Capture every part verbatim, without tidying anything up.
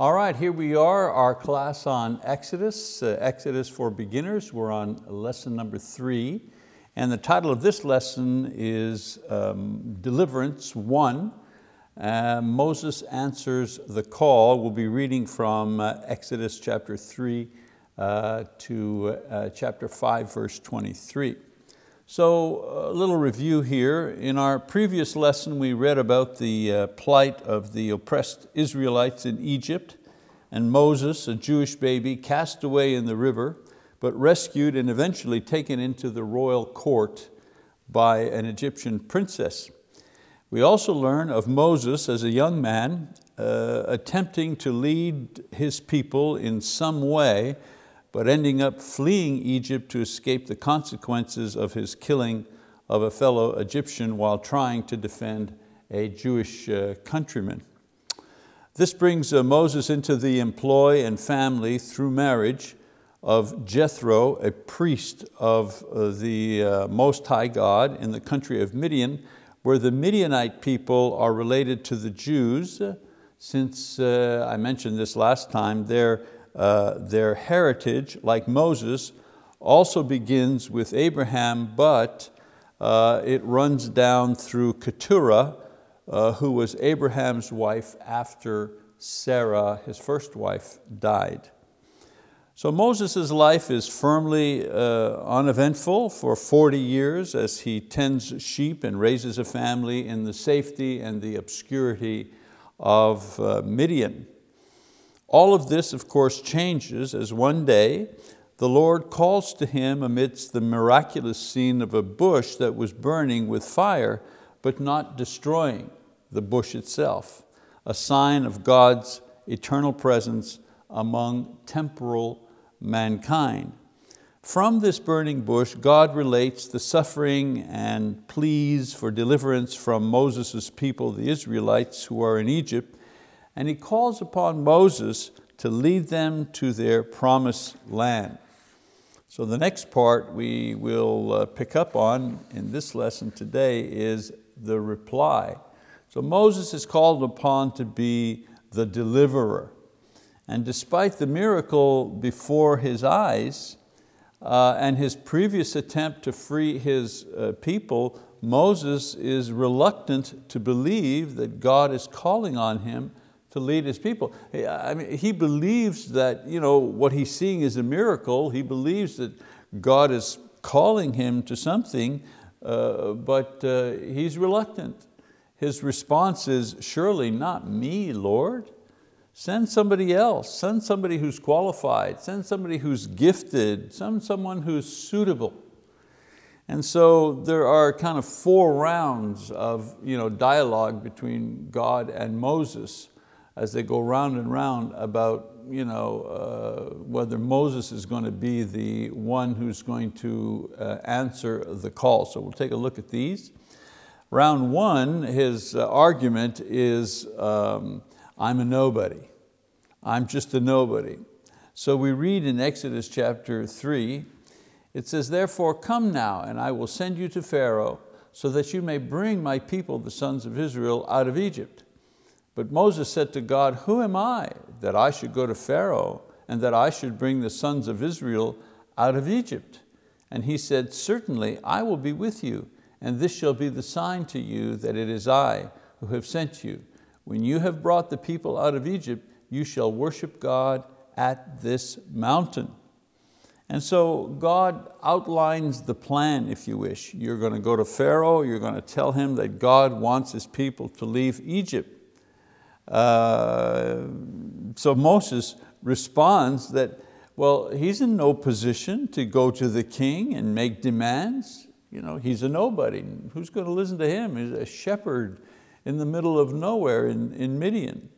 All right, here we are, our class on Exodus, uh, Exodus for beginners. We're on lesson number three. And the title of this lesson is um, Deliverance One. Uh, Moses Answers the Call. We'll be reading from uh, Exodus chapter three uh, to uh, chapter five, verse twenty-three. So a little review here. In our previous lesson, we read about the uh, plight of the oppressed Israelites in Egypt, and Moses, a Jewish baby, cast away in the river, but rescued and eventually taken into the royal court by an Egyptian princess. We also learn of Moses as a young man uh, attempting to lead his people in some way, but ending up fleeing Egypt to escape the consequences of his killing of a fellow Egyptian while trying to defend a Jewish uh, countryman. This brings uh, Moses into the employ and family through marriage of Jethro, a priest of uh, the uh, Most High God in the country of Midian, where the Midianite people are related to the Jews, since uh, I mentioned this last time, they're Uh, their heritage, like Moses, also begins with Abraham, but uh, it runs down through Keturah, uh, who was Abraham's wife after Sarah, his first wife, died. So Moses' life is firmly uh, uneventful for forty years as he tends sheep and raises a family in the safety and the obscurity of uh, Midian. All of this, of course, changes as one day the Lord calls to him amidst the miraculous scene of a bush that was burning with fire, but not destroying the bush itself, a sign of God's eternal presence among temporal mankind. From this burning bush, God relates the suffering and pleas for deliverance from Moses' people, the Israelites who are in Egypt, and he calls upon Moses to lead them to their promised land. So the next part we will pick up on in this lesson today is the reply. So Moses is called upon to be the deliverer. And despite the miracle before his eyes uh, and his previous attempt to free his uh, people, Moses is reluctant to believe that God is calling on him to lead his people. I mean, he believes that, you know, what he's seeing is a miracle. He believes that God is calling him to something, uh, but uh, he's reluctant. His response is, surely not me, Lord. Send somebody else. Send somebody who's qualified. Send somebody who's gifted. Send someone who's suitable. And so there are kind of four rounds of you know, dialogue between God and Moses, as they go round and round about you know, uh, whether Moses is going to be the one who's going to uh, answer the call. So we'll take a look at these. Round one, his uh, argument is, um, I'm a nobody. I'm just a nobody. So we read in Exodus chapter three, it says, therefore come now, and I will send you to Pharaoh, so that you may bring my people, the sons of Israel, out of Egypt. But Moses said to God, who am I that I should go to Pharaoh and that I should bring the sons of Israel out of Egypt? And he said, certainly I will be with you, and this shall be the sign to you that it is I who have sent you. When you have brought the people out of Egypt, you shall worship God at this mountain. And so God outlines the plan, if you wish. You're going to go to Pharaoh, you're going to tell him that God wants his people to leave Egypt. Uh, so Moses responds that, well, he's in no position to go to the king and make demands. You know, he's a nobody. Who's going to listen to him? He's a shepherd in the middle of nowhere in, in Midian.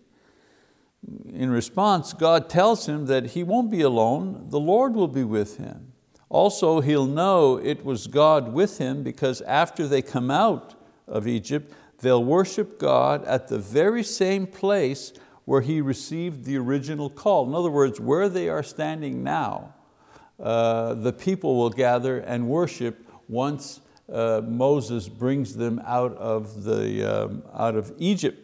In response, God tells him that he won't be alone. The Lord will be with him. Also, he'll know it was God with him, because after they come out of Egypt, they'll worship God at the very same place where he received the original call. In other words, where they are standing now, uh, the people will gather and worship once uh, Moses brings them out of, the, um, out of Egypt.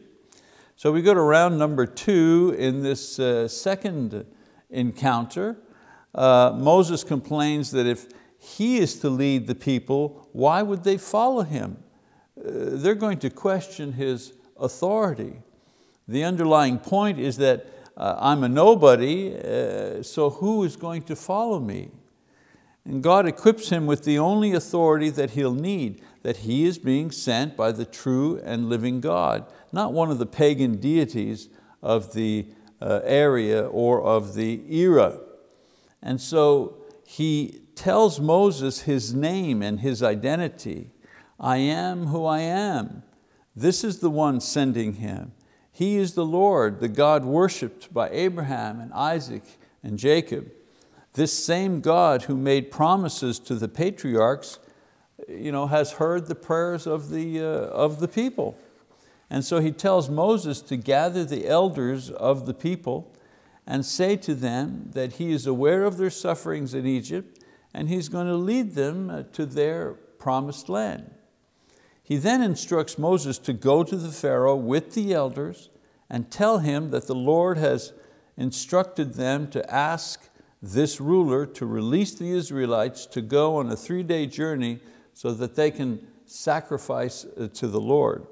So we go to round number two in this uh, second encounter. Uh, Moses complains that if he is to lead the people, why would they follow him? Uh, they're going to question his authority. The underlying point is that uh, I'm a nobody, uh, so who is going to follow me? And God equips him with the only authority that he'll need, that he is being sent by the true and living God, not one of the pagan deities of the uh, area or of the era. And so he tells Moses his name and his identity. I am who I am. This is the one sending him. He is the Lord, the God worshiped by Abraham and Isaac and Jacob. This same God who made promises to the patriarchs, you know, has heard the prayers of the, uh, of the people. And so he tells Moses to gather the elders of the people and say to them that he is aware of their sufferings in Egypt and he's going to lead them to their promised land. He then instructs Moses to go to the Pharaoh with the elders and tell him that the Lord has instructed them to ask this ruler to release the Israelites to go on a three-day journey so that they can sacrifice to the Lord.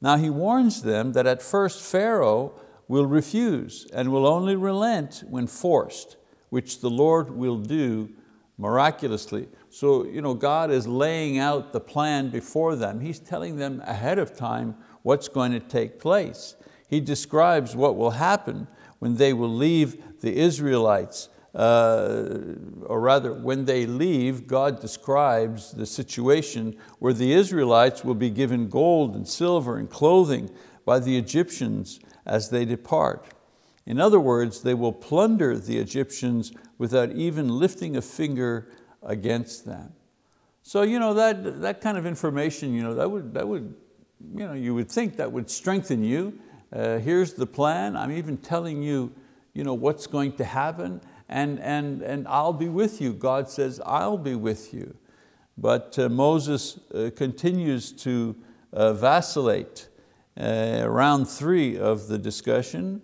Now he warns them that at first Pharaoh will refuse and will only relent when forced, which the Lord will do miraculously. So you know, God is laying out the plan before them. He's telling them ahead of time what's going to take place. He describes what will happen when they will leave the Israelites. Uh, or rather, when they leave, God describes the situation where the Israelites will be given gold and silver and clothing by the Egyptians as they depart. In other words, they will plunder the Egyptians without even lifting a finger against them. So you know, that, that kind of information, you know, that would, that would, you know, you would think that would strengthen you. Uh, here's the plan. I'm even telling you, you know, what's going to happen. And, and, and I'll be with you. God says, I'll be with you. But uh, Moses uh, continues to uh, vacillate. Uh, round three of the discussion,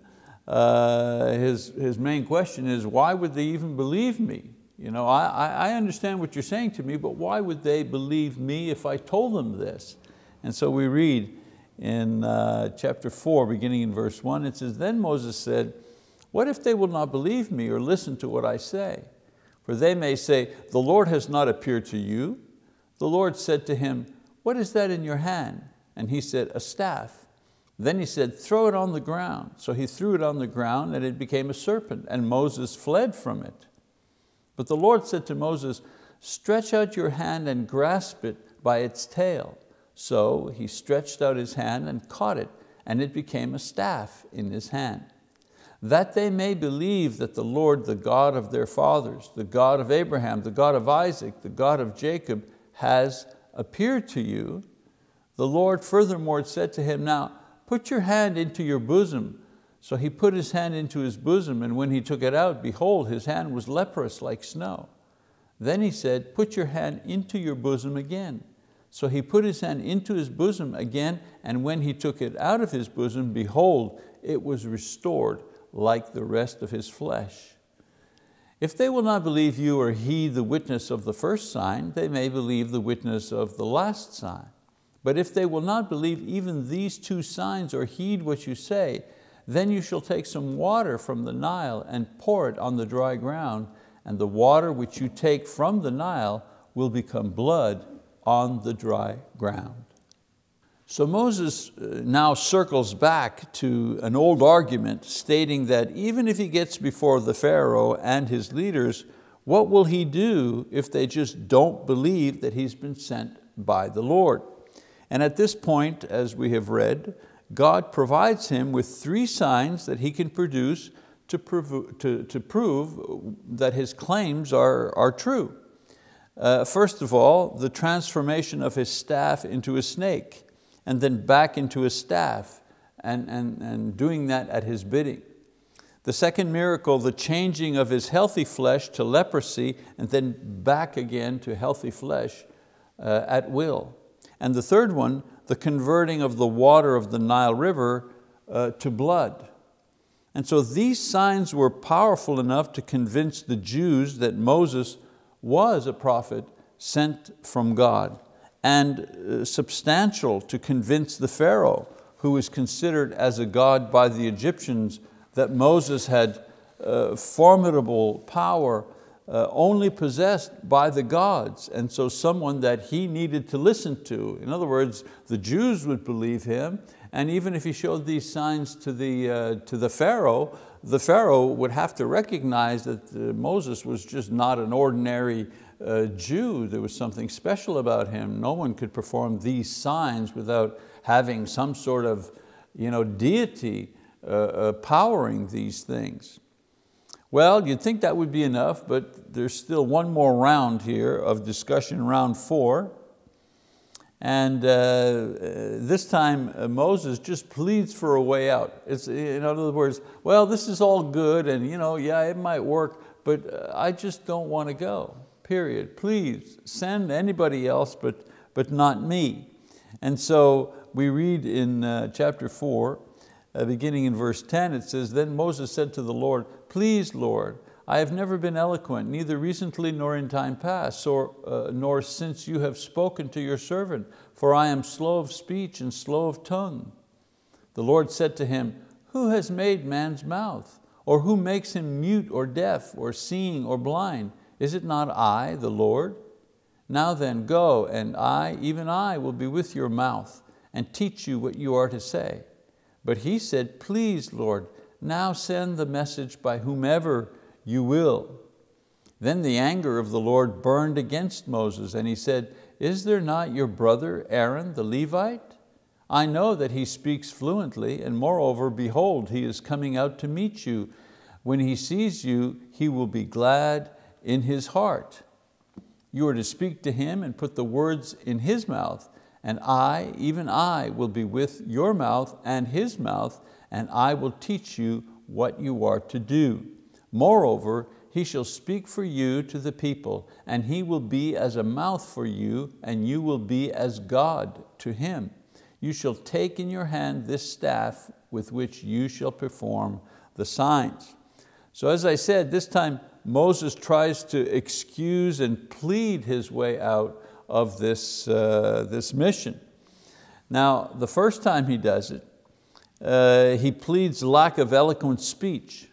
uh, his, his main question is, why would they even believe me? You know, I, I understand what you're saying to me, but why would they believe me if I told them this? And so we read in uh, chapter four, beginning in verse one, it says, then Moses said, what if they will not believe me or listen to what I say? For they may say, the Lord has not appeared to you. The Lord said to him, what is that in your hand? And he said, a staff. Then he said, throw it on the ground. So he threw it on the ground and it became a serpent, and Moses fled from it. But the Lord said to Moses, stretch out your hand and grasp it by its tail. So he stretched out his hand and caught it, and it became a staff in his hand, that they may believe that the Lord, the God of their fathers, the God of Abraham, the God of Isaac, the God of Jacob, has appeared to you. The Lord furthermore said to him, now put your hand into your bosom. So he put his hand into his bosom, and when he took it out, behold, his hand was leprous like snow. Then he said, put your hand into your bosom again. So he put his hand into his bosom again, and when he took it out of his bosom, behold, it was restored like the rest of his flesh. If they will not believe you or heed the witness of the first sign, they may believe the witness of the last sign. But if they will not believe even these two signs or heed what you say, then you shall take some water from the Nile and pour it on the dry ground, and the water which you take from the Nile will become blood on the dry ground. So Moses now circles back to an old argument, stating that even if he gets before the Pharaoh and his leaders, what will he do if they just don't believe that he's been sent by the Lord? And at this point, as we have read, God provides him with three signs that he can produce to prove, to, to prove that his claims are, are true. Uh, first of all, the transformation of his staff into a snake, and then back into his staff, and, and, and doing that at his bidding. The second miracle, the changing of his healthy flesh to leprosy, and then back again to healthy flesh uh, at will. And the third one, the converting of the water of the Nile River uh, to blood. And so these signs were powerful enough to convince the Jews that Moses was a prophet sent from God, and substantial to convince the Pharaoh, who was considered as a god by the Egyptians, that Moses had uh, formidable power uh, only possessed by the gods, and so someone that he needed to listen to. In other words, the Jews would believe him, and even if he showed these signs to the, uh, to the Pharaoh, the Pharaoh would have to recognize that uh, Moses was just not an ordinary uh, Jew. There was something special about him. No one could perform these signs without having some sort of you know, deity uh, uh, powering these things. Well, you'd think that would be enough, but there's still one more round here of discussion, round four. And uh, uh, this time uh, Moses just pleads for a way out. It's, in other words, well, this is all good and you know, yeah, it might work, but uh, I just don't want to go, period. Please send anybody else, but, but not me. And so we read in uh, chapter four, uh, beginning in verse ten, it says, "Then Moses said to the Lord, 'Please, Lord, I have never been eloquent, neither recently nor in time past, or, uh, nor since you have spoken to your servant, for I am slow of speech and slow of tongue.' The Lord said to him, 'Who has made man's mouth? Or who makes him mute or deaf or seeing or blind? Is it not I, the Lord? Now then, go, and I, even I, will be with your mouth and teach you what you are to say.' But he said, 'Please, Lord, now send the message by whomever you will.' Then the anger of the Lord burned against Moses, and he said, 'Is there not your brother Aaron the Levite? I know that he speaks fluently, and moreover, behold, he is coming out to meet you. When he sees you, he will be glad in his heart. You are to speak to him and put the words in his mouth, and I, even I, will be with your mouth and his mouth, and I will teach you what you are to do. Moreover, he shall speak for you to the people, and he will be as a mouth for you, and you will be as God to him. You shall take in your hand this staff with which you shall perform the signs.'" So as I said, this time Moses tries to excuse and plead his way out of this, uh, this mission. Now, the first time he does it, uh, he pleads lack of eloquent speech.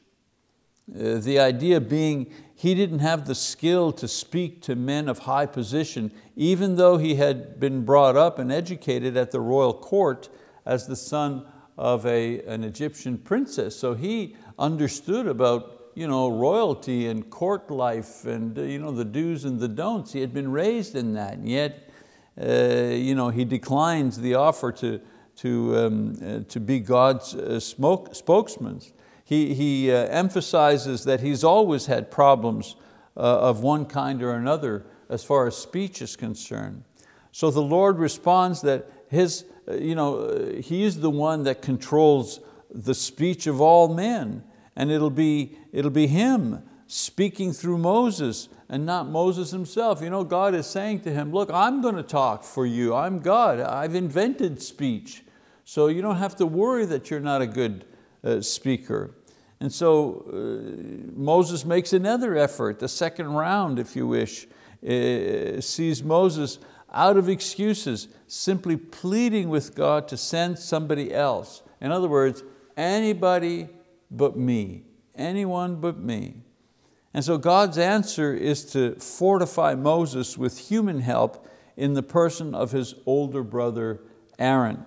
Uh, the idea being he didn't have the skill to speak to men of high position, even though he had been brought up and educated at the royal court as the son of a, an Egyptian princess. So he understood about you know, royalty and court life and uh, you know, the do's and the don'ts. He had been raised in that, and yet uh, you know, he declines the offer to, to, um, uh, to be God's uh, smoke, spokesman. He, he uh, emphasizes that he's always had problems uh, of one kind or another as far as speech is concerned. So the Lord responds that his, uh, you know, uh, he is the one that controls the speech of all men, and it'll be, it'll be him speaking through Moses and not Moses himself. You know, God is saying to him, look, I'm going to talk for you. I'm God, I've invented speech. So you don't have to worry that you're not a good uh, speaker. And so uh, Moses makes another effort, the second round, if you wish, uh, sees Moses out of excuses, simply pleading with God to send somebody else. In other words, anybody but me, anyone but me. And so God's answer is to fortify Moses with human help in the person of his older brother, Aaron.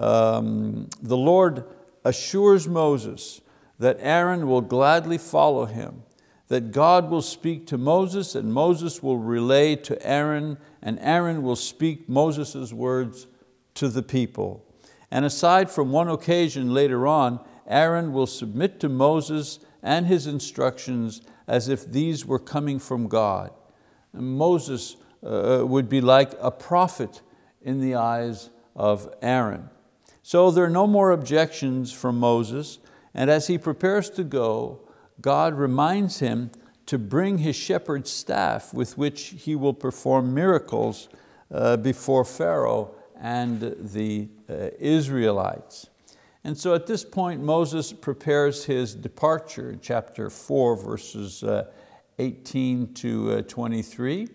Um, the Lord assures Moses that Aaron will gladly follow him, that God will speak to Moses and Moses will relay to Aaron, and Aaron will speak Moses' words to the people. And aside from one occasion later on, Aaron will submit to Moses and his instructions as if these were coming from God. And Moses uh, would be like a prophet in the eyes of Aaron. So there are no more objections from Moses. And as he prepares to go, God reminds him to bring his shepherd's staff with which he will perform miracles uh, before Pharaoh and the uh, Israelites. And so at this point, Moses prepares his departure, chapter four, verses uh, eighteen to twenty-three.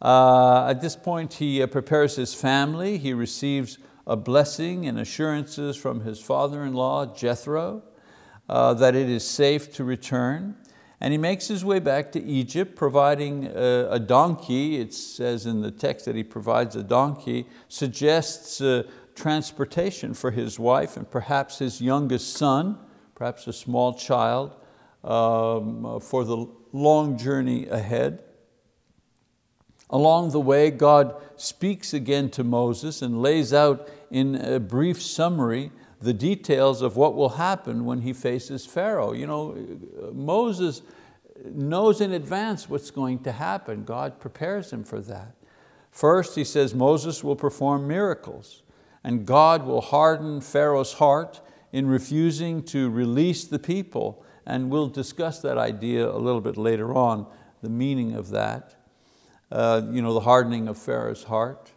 Uh, at this point, he uh, prepares his family. He receives a blessing and assurances from his father-in-law, Jethro, uh, that it is safe to return. And he makes his way back to Egypt, providing a, a donkey. It says in the text that he provides a donkey, suggests uh, transportation for his wife and perhaps his youngest son, perhaps a small child, um, for the long journey ahead. Along the way, God speaks again to Moses and lays out in a brief summary the details of what will happen when he faces Pharaoh. You know, Moses knows in advance what's going to happen. God prepares him for that. First, he says Moses will perform miracles, and God will harden Pharaoh's heart in refusing to release the people. And we'll discuss that idea a little bit later on, the meaning of that. Uh, you know, the hardening of Pharaoh's heart.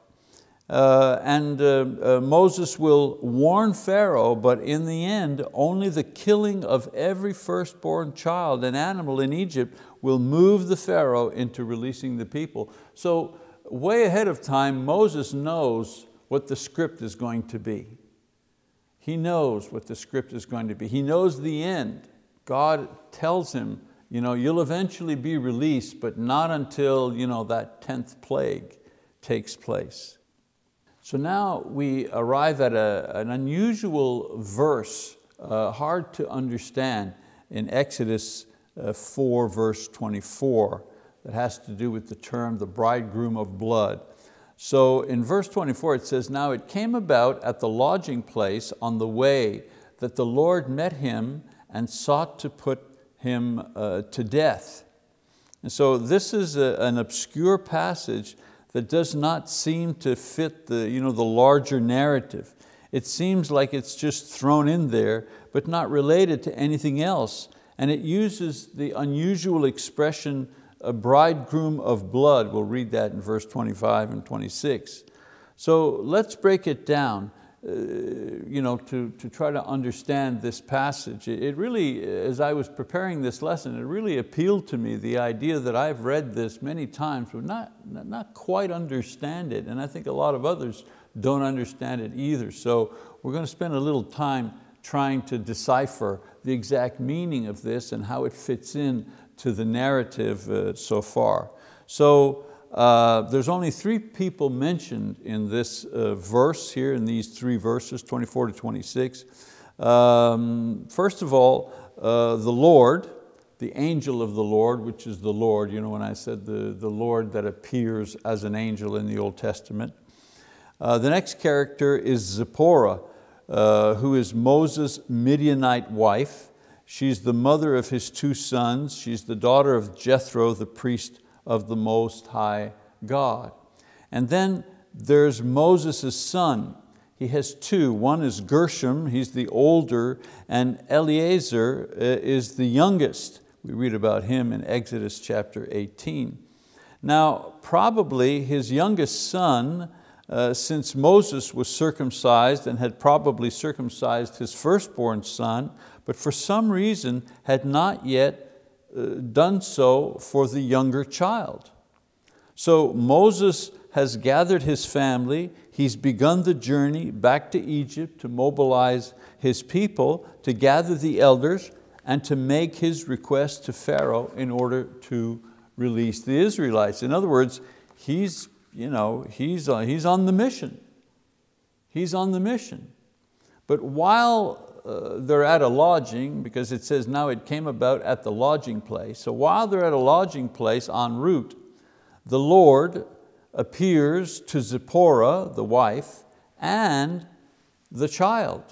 Uh, and uh, uh, Moses will warn Pharaoh, but in the end, only the killing of every firstborn child and animal in Egypt will move the Pharaoh into releasing the people. So way ahead of time, Moses knows what the script is going to be. He knows what the script is going to be. He knows the end. God tells him, you know, you'll eventually be released, but not until, you know, that tenth plague takes place. So now we arrive at a, an unusual verse, uh, hard to understand, in Exodus uh, four, verse twenty-four, that has to do with the term, the bridegroom of blood. So in verse twenty-four, it says, now it came about at the lodging place on the way that the Lord met him and sought to put him uh, to death. And so this is a, an obscure passage that does not seem to fit the, you know, the larger narrative. It seems like it's just thrown in there, but not related to anything else. And it uses the unusual expression, a bridegroom of blood. We'll read that in verse twenty-five and twenty-six. So let's break it down. Uh, you know, to, to try to understand this passage. It, it really, as I was preparing this lesson, it really appealed to me, the idea that I've read this many times, but not, not quite understand it. And I think a lot of others don't understand it either. So we're going to spend a little time trying to decipher the exact meaning of this and how it fits in to the narrative uh, so far. So Uh, there's only three people mentioned in this uh, verse here, in these three verses, twenty-four to twenty-six. Um, first of all, uh, the Lord, the angel of the Lord, which is the Lord. You know, when I said the, the Lord that appears as an angel in the Old Testament. Uh, the next character is Zipporah, uh, who is Moses' Midianite wife. She's the mother of his two sons. She's the daughter of Jethro, the priest of the Most High God. And then there's Moses' son. He has two. One is Gershom, he's the older, and Eleazar is the youngest. We read about him in Exodus chapter eighteen. Now, probably his youngest son, uh, since Moses was circumcised and had probably circumcised his firstborn son, but for some reason had not yet done so for the younger child. So Moses has gathered his family. He's begun the journey back to Egypt to mobilize his people, to gather the elders, and to make his request to Pharaoh in order to release the Israelites. In other words, he's, you know, he's, uh, he's on the mission. He's on the mission. But while Uh, they're at a lodging, because it says now it came about at the lodging place. So while they're at a lodging place en route, the Lord appears to Zipporah, the wife, and the child,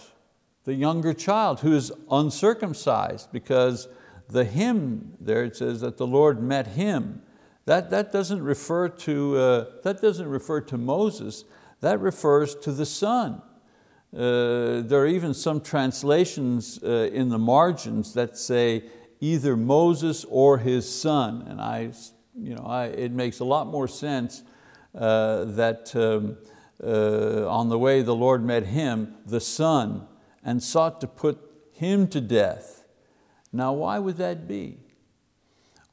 the younger child who is uncircumcised, because the him there, it says that the Lord met him. That, that, doesn't refer to, uh, that doesn't refer to Moses, that refers to the son. Uh, there are even some translations uh, in the margins that say either Moses or his son. And I, you know, I, it makes a lot more sense uh, that um, uh, on the way the Lord met him, the son and sought to put him to death. Now, why would that be?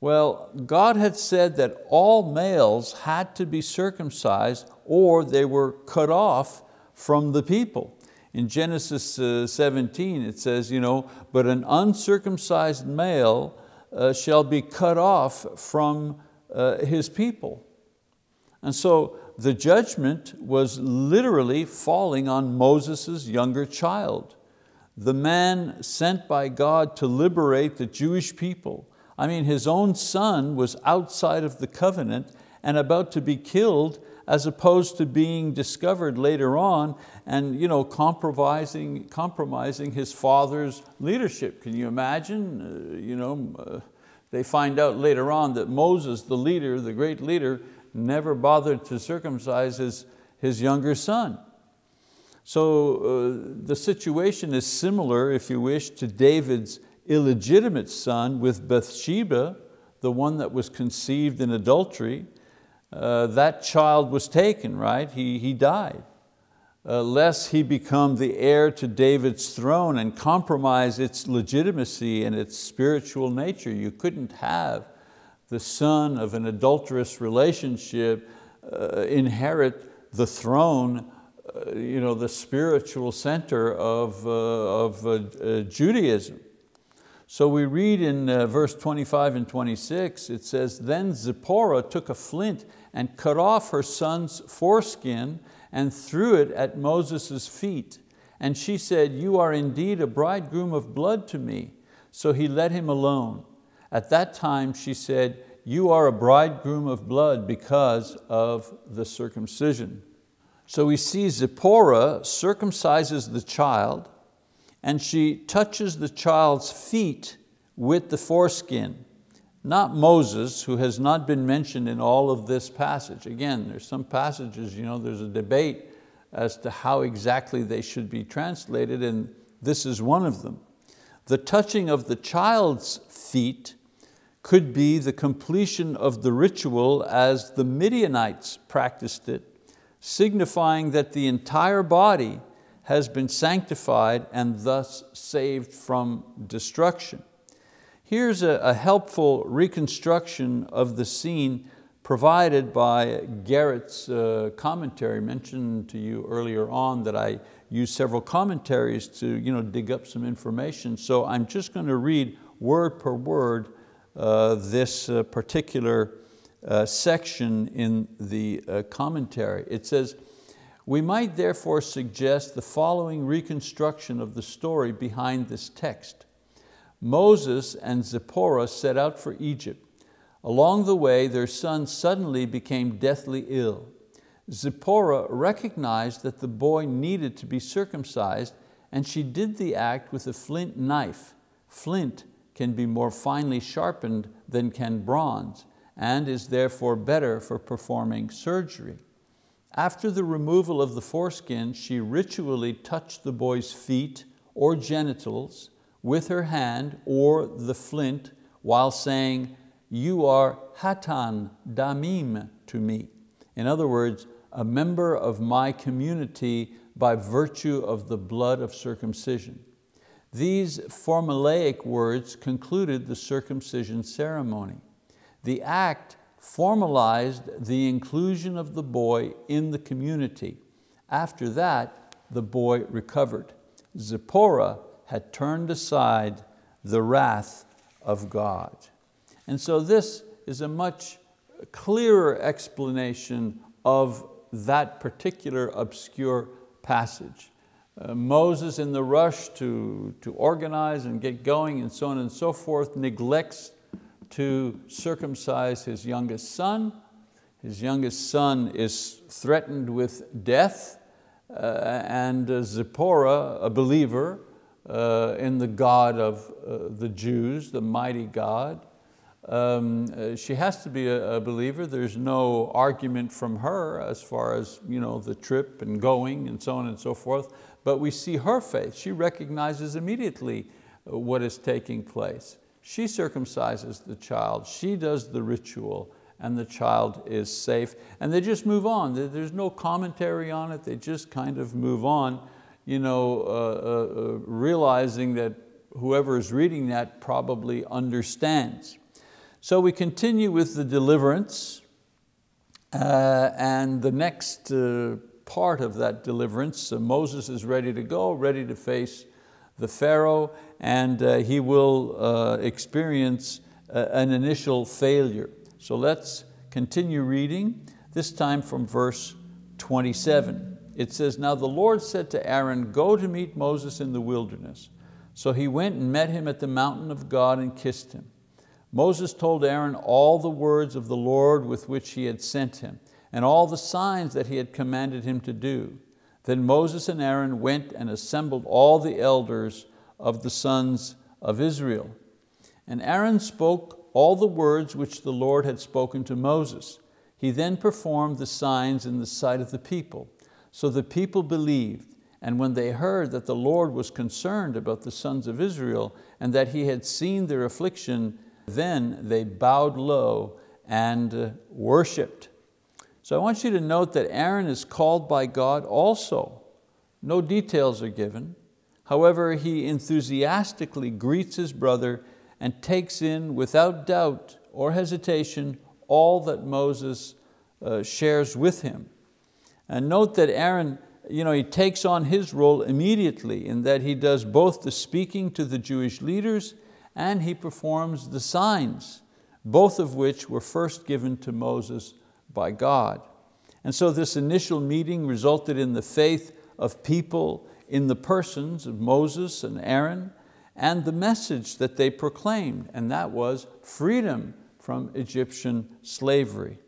Well, God had said that all males had to be circumcised or they were cut off from the people. In Genesis uh, seventeen, it says, you know, but an uncircumcised male uh, shall be cut off from uh, his people. And so the judgment was literally falling on Moses' younger child, the man sent by God to liberate the Jewish people. I mean, his own son was outside of the covenant and about to be killed, as opposed to being discovered later on and you know, compromising, compromising his father's leadership. Can you imagine? Uh, you know, uh, they find out later on that Moses, the leader, the great leader, never bothered to circumcise his, his younger son. So uh, the situation is similar, if you wish, to David's illegitimate son with Bathsheba, the one that was conceived in adultery. Uh, that child was taken, right? He, he died. Uh, lest he become the heir to David's throne and compromise its legitimacy and its spiritual nature. You couldn't have the son of an adulterous relationship uh, inherit the throne, uh, you know, the spiritual center of, uh, of uh, uh, Judaism. So we read in uh, verse twenty-five and twenty-six, it says, then Zipporah took a flint and cut off her son's foreskin and threw it at Moses' feet. And she said, you are indeed a bridegroom of blood to me. So he let him alone. At that time she said, you are a bridegroom of blood because of the circumcision. So we see Zipporah circumcises the child, and she touches the child's feet with the foreskin, not Moses, who has not been mentioned in all of this passage. Again, there's some passages, you know, there's a debate as to how exactly they should be translated, and this is one of them. The touching of the child's feet could be the completion of the ritual as the Midianites practiced it, signifying that the entire body has been sanctified and thus saved from destruction. Here's a, a helpful reconstruction of the scene provided by Garrett's uh, commentary, mentioned to you earlier on that I used several commentaries to you know, dig up some information. So I'm just going to read word per word uh, this uh, particular uh, section in the uh, commentary. It says, we might therefore suggest the following reconstruction of the story behind this text. Moses and Zipporah set out for Egypt. Along the way, their son suddenly became deathly ill. Zipporah recognized that the boy needed to be circumcised, and she did the act with a flint knife. Flint can be more finely sharpened than can bronze, and is therefore better for performing surgery. After the removal of the foreskin, she ritually touched the boy's feet or genitals with her hand or the flint while saying, you are Hatan Damim to me. In other words, a member of my community by virtue of the blood of circumcision. These formulaic words concluded the circumcision ceremony. The act formalized the inclusion of the boy in the community. After that, the boy recovered. Zipporah had turned aside the wrath of God. And so this is a much clearer explanation of that particular obscure passage. Uh, Moses, in the rush to, to organize and get going and so on and so forth, neglects to circumcise his youngest son. His youngest son is threatened with death, uh, and uh, Zipporah, a believer uh, in the God of uh, the Jews, the mighty God, um, uh, she has to be a, a believer. There's no argument from her as far as you know, the trip and going and so on and so forth, but we see her faith. She recognizes immediately what is taking place. She circumcises the child, she does the ritual, and the child is safe. And they just move on. There's no commentary on it, they just kind of move on. you know, uh, uh, realizing that whoever is reading that probably understands. So we continue with the deliverance, uh, and the next uh, part of that deliverance, uh, Moses is ready to go, ready to face the Pharaoh, and uh, he will uh, experience uh, an initial failure. So let's continue reading, this time from verse twenty-seven. It says, "Now the Lord said to Aaron, go to meet Moses in the wilderness. So he went and met him at the mountain of God and kissed him. Moses told Aaron all the words of the Lord with which he had sent him, and all the signs that he had commanded him to do. Then Moses and Aaron went and assembled all the elders of the sons of Israel. And Aaron spoke all the words which the Lord had spoken to Moses. He then performed the signs in the sight of the people. So the people believed. And when they heard that the Lord was concerned about the sons of Israel and that He had seen their affliction, then they bowed low and worshiped." So I want you to note that Aaron is called by God also. No details are given. However, he enthusiastically greets his brother and takes in without doubt or hesitation all that Moses uh, shares with him. And note that Aaron, you know, he takes on his role immediately in that he does both the speaking to the Jewish leaders and he performs the signs, both of which were first given to Moses by God. And so this initial meeting resulted in the faith of people in the persons of Moses and Aaron and the message that they proclaimed, and that was freedom from Egyptian slavery.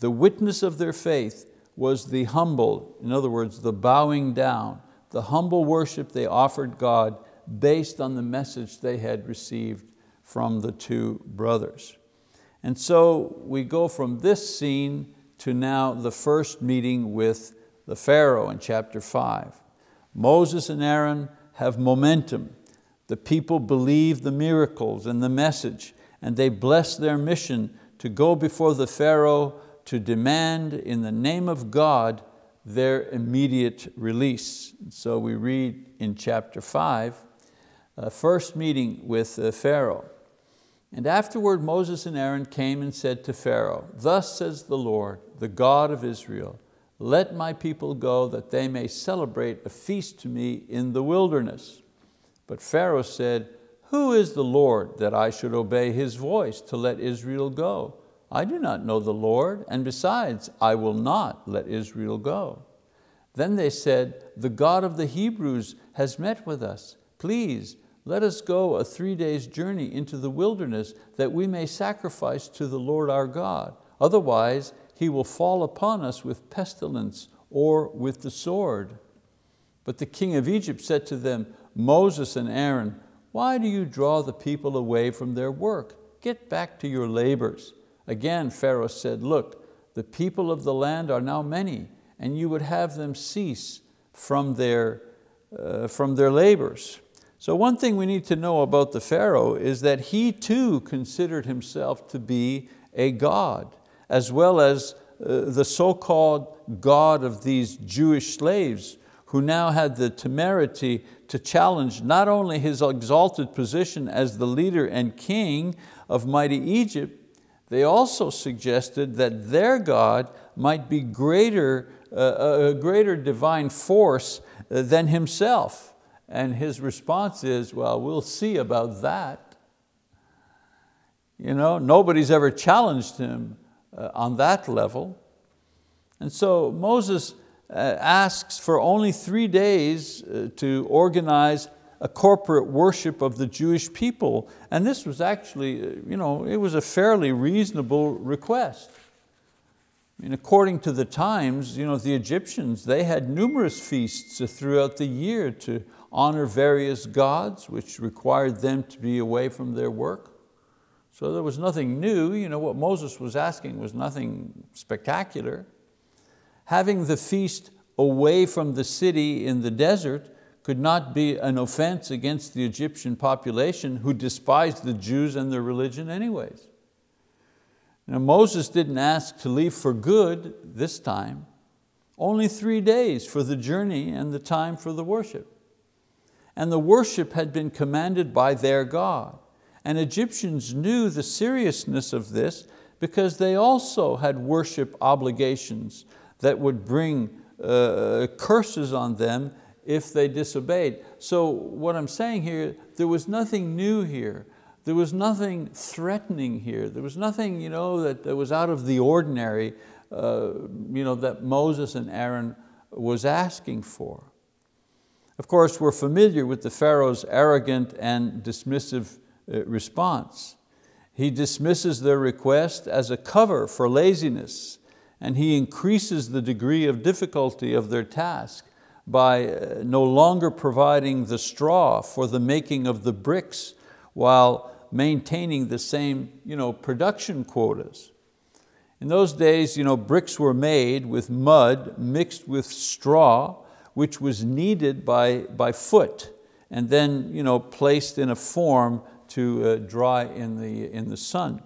The witness of their faith was the humble, in other words, the bowing down, the humble worship they offered God based on the message they had received from the two brothers. And so we go from this scene to now the first meeting with the Pharaoh in chapter five. Moses and Aaron have momentum. The people believe the miracles and the message, and they bless their mission to go before the Pharaoh to demand in the name of God their immediate release. So we read in chapter five, uh, first meeting with uh, Pharaoh. "And afterward Moses and Aaron came and said to Pharaoh, thus says the Lord, the God of Israel, let my people go that they may celebrate a feast to me in the wilderness. But Pharaoh said, who is the Lord that I should obey his voice to let Israel go? I do not know the Lord, and besides, I will not let Israel go. Then they said, the God of the Hebrews has met with us. Please, let us go a three days journey into the wilderness that we may sacrifice to the Lord our God. Otherwise, He will fall upon us with pestilence or with the sword." But the king of Egypt said to them, "Moses and Aaron, why do you draw the people away from their work? Get back to your labors." Again, Pharaoh said, "Look, the people of the land are now many, and you would have them cease from their, uh, from their labors." So one thing we need to know about the Pharaoh is that he too considered himself to be a god, as well as uh, the so-called god of these Jewish slaves, who now had the temerity to challenge not only his exalted position as the leader and king of mighty Egypt, they also suggested that their God might be greater, uh, a greater divine force than himself. And his response is, well, we'll see about that. You know, nobody's ever challenged him uh, on that level. And so Moses uh, asks for only three days uh, to organize a corporate worship of the Jewish people. And this was actually, you know, it was a fairly reasonable request. I mean, according to the times, you know, the Egyptians, they had numerous feasts throughout the year to honor various gods, which required them to be away from their work. So there was nothing new. You know, what Moses was asking was nothing spectacular. Having the feast away from the city in the desert could not be an offense against the Egyptian population, who despised the Jews and their religion anyways. Now Moses didn't ask to leave for good this time. Only three days for the journey and the time for the worship. And the worship had been commanded by their God. And Egyptians knew the seriousness of this because they also had worship obligations that would bring uh, curses on them if they disobeyed. So what I'm saying here, there was nothing new here. There was nothing threatening here. There was nothing you know, that, that was out of the ordinary uh, you know, that Moses and Aaron was asking for. Of course, we're familiar with the Pharaoh's arrogant and dismissive response. He dismisses their request as a cover for laziness, and he increases the degree of difficulty of their task by no longer providing the straw for the making of the bricks while maintaining the same you know, production quotas. In those days, you know, bricks were made with mud mixed with straw, which was kneaded by, by foot and then you know, placed in a form to uh, dry in the, in the sun.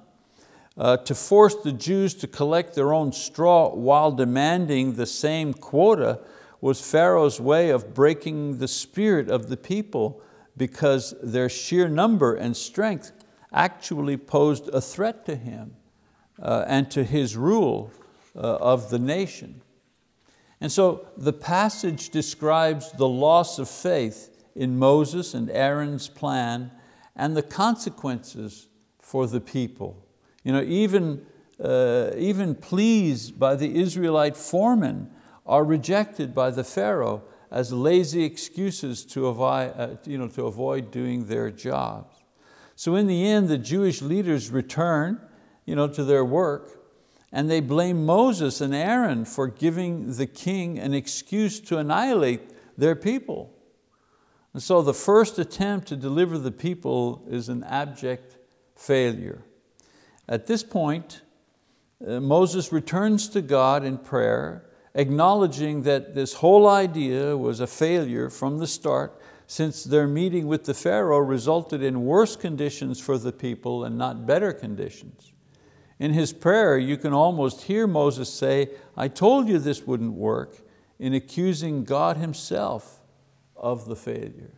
Uh, to force the Jews to collect their own straw while demanding the same quota was Pharaoh's way of breaking the spirit of the people, because their sheer number and strength actually posed a threat to him uh, and to his rule uh, of the nation. And so the passage describes the loss of faith in Moses and Aaron's plan and the consequences for the people. You know, even, uh, even pleas by the Israelite foremen are rejected by the Pharaoh as lazy excuses to avoid, uh, you know, to avoid doing their jobs. So in the end, the Jewish leaders return you know, to their work, and they blame Moses and Aaron for giving the king an excuse to annihilate their people. And so the first attempt to deliver the people is an abject failure. At this point, uh, Moses returns to God in prayer, acknowledging that this whole idea was a failure from the start, since their meeting with the Pharaoh resulted in worse conditions for the people and not better conditions. In his prayer, you can almost hear Moses say, "I told you this wouldn't work," in accusing God himself of the failure.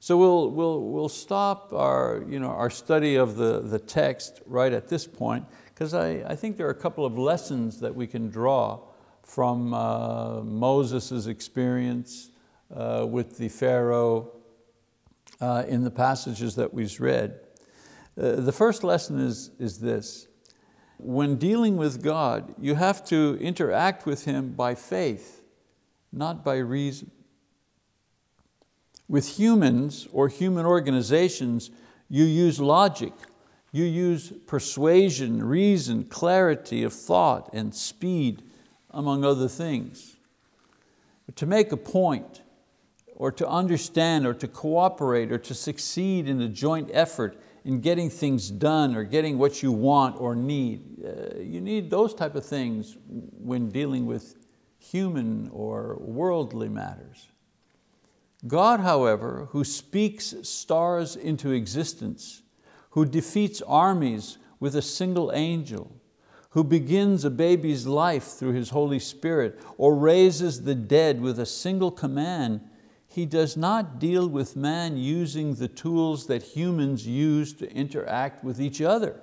So we'll, we'll, we'll stop our, you know, our study of the, the text right at this point, because I, I think there are a couple of lessons that we can draw from uh, Moses' experience uh, with the Pharaoh uh, in the passages that we've read. Uh, the first lesson is, is this. When dealing with God, you have to interact with Him by faith, not by reason. With humans or human organizations, you use logic, you use persuasion, reason, clarity of thought and speed, among other things. But to make a point, or to understand, or to cooperate, or to succeed in a joint effort, in getting things done or getting what you want or need. Uh, you need those type of things when dealing with human or worldly matters. God, however, who speaks stars into existence, who defeats armies with a single angel, who begins a baby's life through His Holy Spirit, or raises the dead with a single command, He does not deal with man using the tools that humans use to interact with each other.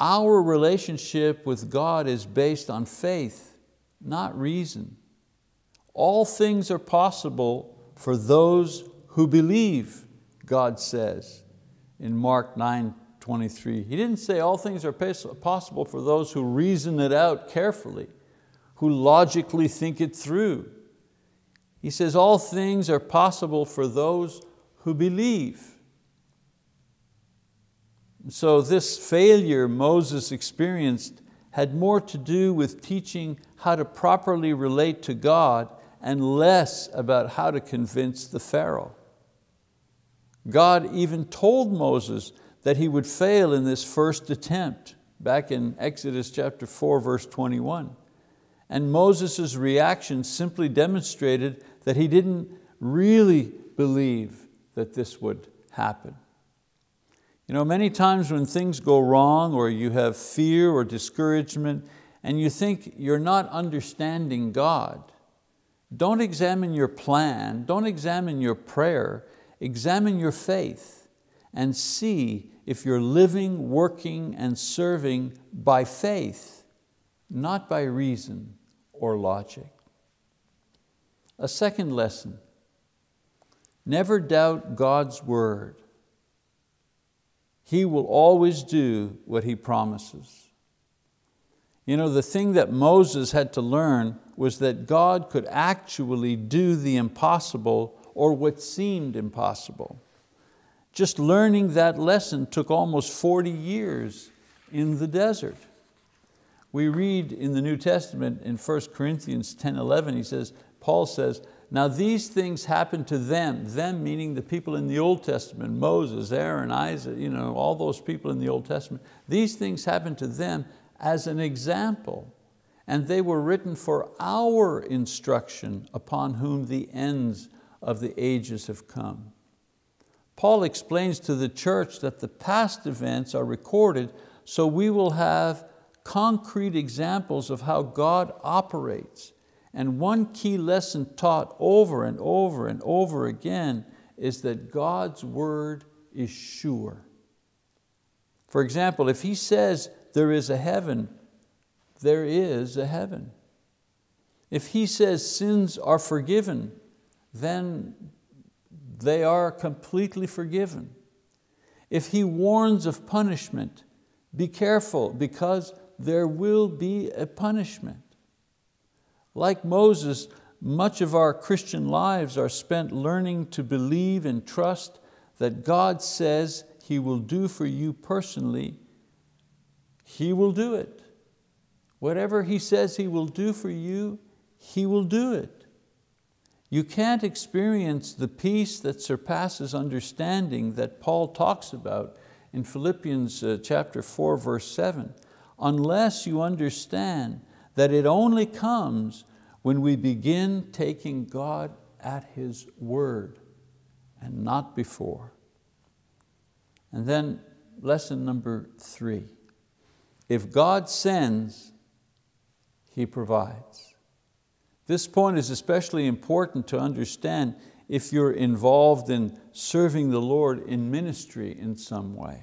Our relationship with God is based on faith, not reason. All things are possible for those who believe, God says in Mark nine twenty-three. He didn't say all things are possible for those who reason it out carefully, who logically think it through. He says, all things are possible for those who believe. And so this failure Moses experienced had more to do with teaching how to properly relate to God and less about how to convince the Pharaoh. God even told Moses that he would fail in this first attempt, back in Exodus chapter four, verse twenty-one. And Moses' reaction simply demonstrated that he didn't really believe that this would happen. You know, many times when things go wrong or you have fear or discouragement and you think you're not understanding God, don't examine your plan, don't examine your prayer, examine your faith and see if you're living, working, and serving by faith, not by reason or logic. A second lesson, never doubt God's word. He will always do what He promises. You know, the thing that Moses had to learn was that God could actually do the impossible or what seemed impossible. Just learning that lesson took almost forty years in the desert. We read in the New Testament in First Corinthians ten eleven, he says, Paul says, now these things happened to them, them meaning the people in the Old Testament, Moses, Aaron, Isaac, you know, all those people in the Old Testament. These things happened to them as an example, and they were written for our instruction upon whom the ends of the ages have come. Paul explains to the church that the past events are recorded so we will have concrete examples of how God operates. And one key lesson taught over and over and over again is that God's word is sure. For example, if He says there is a heaven, there is a heaven. If He says sins are forgiven, then they are completely forgiven. If He warns of punishment, be careful because there will be a punishment. Like Moses, much of our Christian lives are spent learning to believe and trust that God says He will do for you personally, He will do it. Whatever He says He will do for you, He will do it. You can't experience the peace that surpasses understanding that Paul talks about in Philippians chapter four, verse seven, unless you understand that it only comes when we begin taking God at His word and not before. And then lesson number three, if God sends, He provides. This point is especially important to understand if you're involved in serving the Lord in ministry in some way.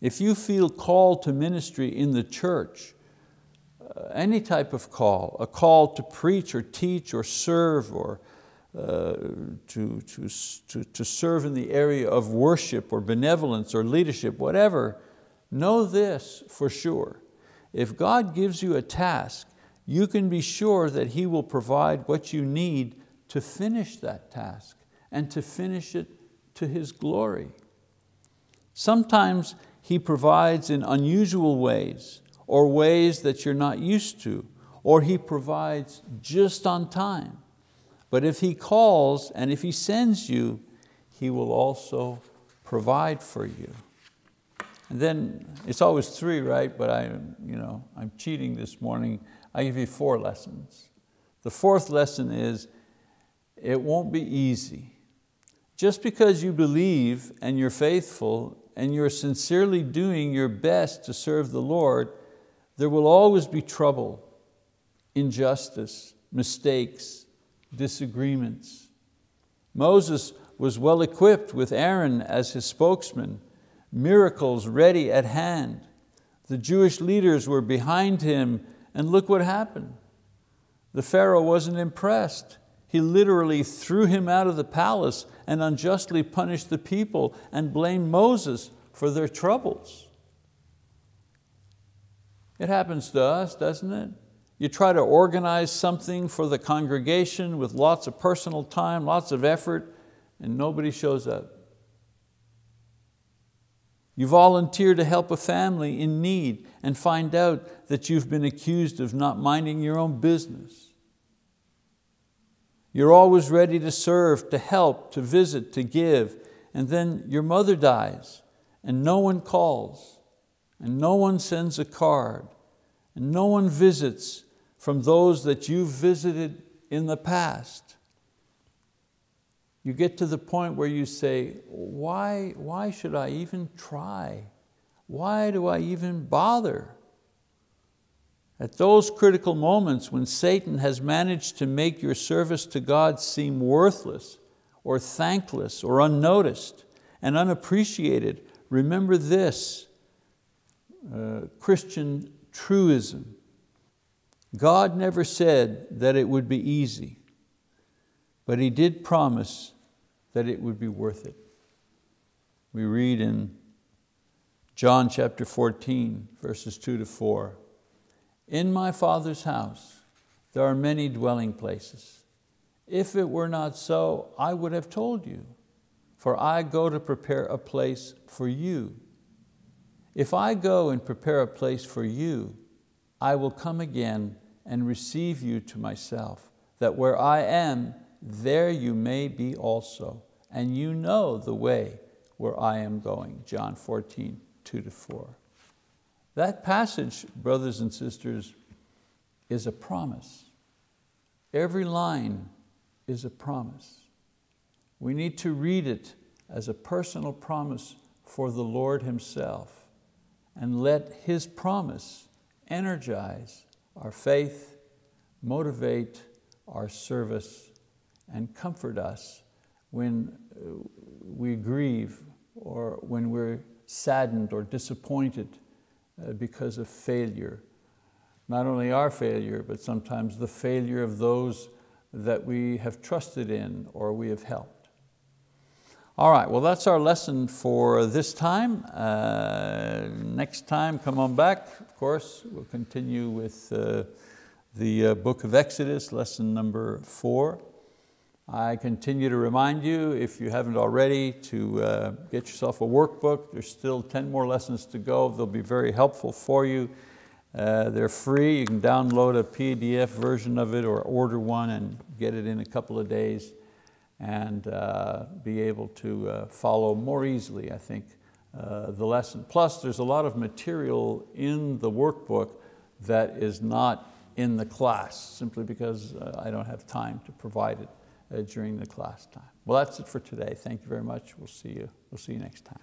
If you feel called to ministry in the church, any type of call, a call to preach or teach or serve or uh, to, to, to, to serve in the area of worship or benevolence or leadership, whatever, know this for sure. If God gives you a task, you can be sure that He will provide what you need to finish that task and to finish it to His glory. Sometimes He provides in unusual ways or ways that you're not used to, or He provides just on time. But if He calls and if He sends you, He will also provide for you. And then it's always three, right? But I, you know, I'm cheating this morning. I give you four lessons. The fourth lesson is, it won't be easy. Just because you believe and you're faithful and you're sincerely doing your best to serve the Lord, there will always be trouble, injustice, mistakes, disagreements. Moses was well equipped with Aaron as his spokesman, miracles ready at hand. The Jewish leaders were behind him, and look what happened. The Pharaoh wasn't impressed. He literally threw him out of the palace and unjustly punished the people and blamed Moses for their troubles. It happens to us, doesn't it? You try to organize something for the congregation with lots of personal time, lots of effort, and nobody shows up. You volunteer to help a family in need and find out that you've been accused of not minding your own business. You're always ready to serve, to help, to visit, to give, and then your mother dies and no one calls. And no one sends a card, and no one visits from those that you've visited in the past. You get to the point where you say, why, why should I even try? Why do I even bother? At those critical moments when Satan has managed to make your service to God seem worthless or thankless or unnoticed and unappreciated, remember this uh, Christian truism. God never said that it would be easy, but He did promise that it would be worth it. We read in John chapter fourteen, verses two to four, "In my Father's house there are many dwelling places. If it were not so, I would have told you, for I go to prepare a place for you. If I go and prepare a place for you, I will come again and receive you to myself, that where I am, there you may be also, and you know the way where I am going." John fourteen, two to four. That passage, brothers and sisters, is a promise. Every line is a promise. We need to read it as a personal promise for the Lord Himself, and let His promise energize our faith, motivate our service, and comfort us when we grieve or when we're saddened or disappointed because of failure. Not only our failure, but sometimes the failure of those that we have trusted in or we have helped. All right, well, that's our lesson for this time. Uh, next time, come on back. Of course, we'll continue with uh, the uh, book of Exodus, lesson number four. I continue to remind you, if you haven't already, to uh, get yourself a workbook. There's still ten more lessons to go. They'll be very helpful for you. Uh, they're free. You can download a P D F version of it or order one and get it in a couple of days and uh, be able to uh, follow more easily, I think, uh, the lesson. Plus, there's a lot of material in the workbook that is not in the class, simply because uh, I don't have time to provide it during the class time. Well, that's it for today. Thank you very much. We'll see you. We'll see you next time.